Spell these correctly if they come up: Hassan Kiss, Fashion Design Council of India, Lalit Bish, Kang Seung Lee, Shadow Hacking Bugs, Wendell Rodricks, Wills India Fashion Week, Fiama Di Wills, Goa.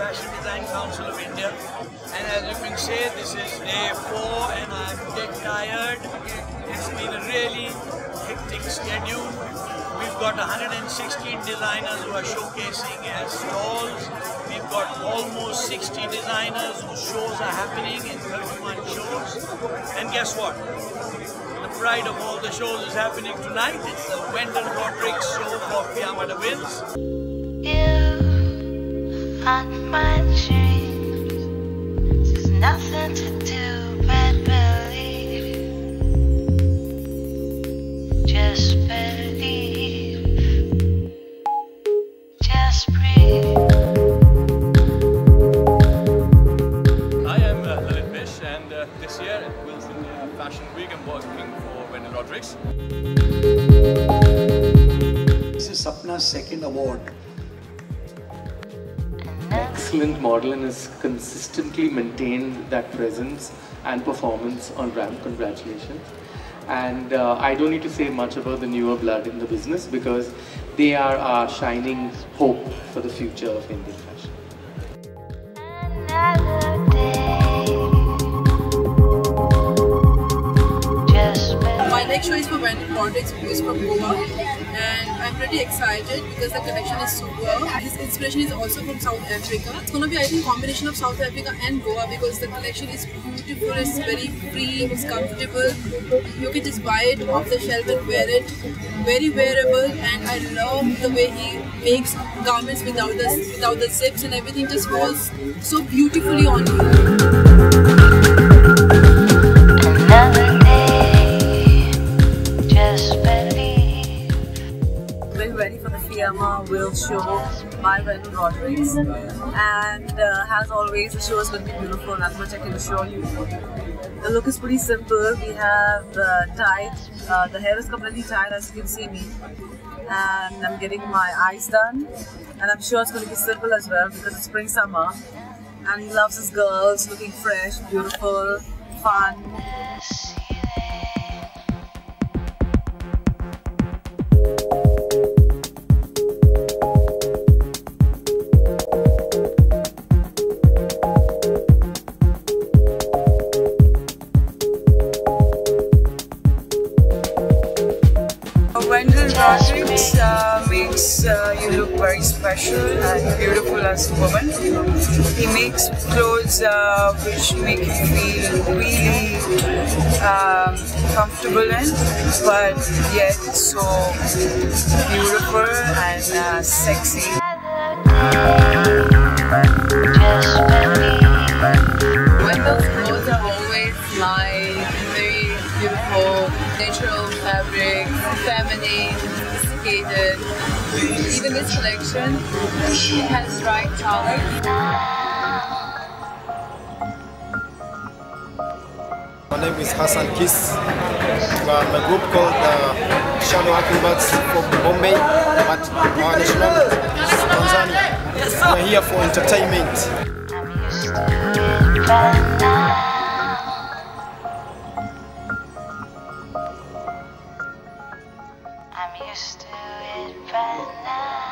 Fashion Design Council of India, and as you can see, this is day 4 and I'm getting tired. It's been a really hectic schedule. We've got 116 designers who are showcasing as stalls. We've got almost 60 designers whose shows are happening in 31 shows. And guess what? The pride of all the shows is happening tonight. It's the Wendell Rodricks show for Fiama Di Wills. On my dreams, there's nothing to do but believe. Just believe. Just breathe. Hi, I'm Lalit Bish, and this year at Wills India Fashion Week, I'm working for Wendell Rodricks. This is Sapna's second award. Excellent model and has consistently maintained that presence and performance on ramp. Congratulations. And I don't need to say much about the newer blood in the business because they are our shining hope for the future of Indian fashion. My next show is for Wendell Rodricks, who is from Goa, and I'm pretty excited because the collection is super. His inspiration is also from South Africa. It's going to be, I think, a combination of South Africa and Goa because the collection is beautiful, it's very free, it's comfortable. You can just buy it off the shelf and wear it. Very wearable, and I love the way he makes garments without the zips and everything just falls so beautifully on you. Fiama Wills show by Wendell Rodricks, and as always, the show is going to be beautiful, that's much I can assure you. The look is pretty simple. We have tied, the hair is completely tied as you can see me, and I'm getting my eyes done, and I'm sure it's going to be simple as well because it's spring summer and he loves his girls, looking fresh, beautiful, fun. Wendell Rodricks makes you look very special and beautiful as a woman. He makes clothes which make you feel really comfortable in, but yet so beautiful and sexy. Wendell's clothes are always light, very beautiful, natural fabric, feminine, sophisticated. Even this collection, it has bright colors. My name is Hassan Kiss. I'm a group called Shadow Hacking Bugs from Bombay, but our national is Tanzania. We're here for entertainment. I'm used to it by now.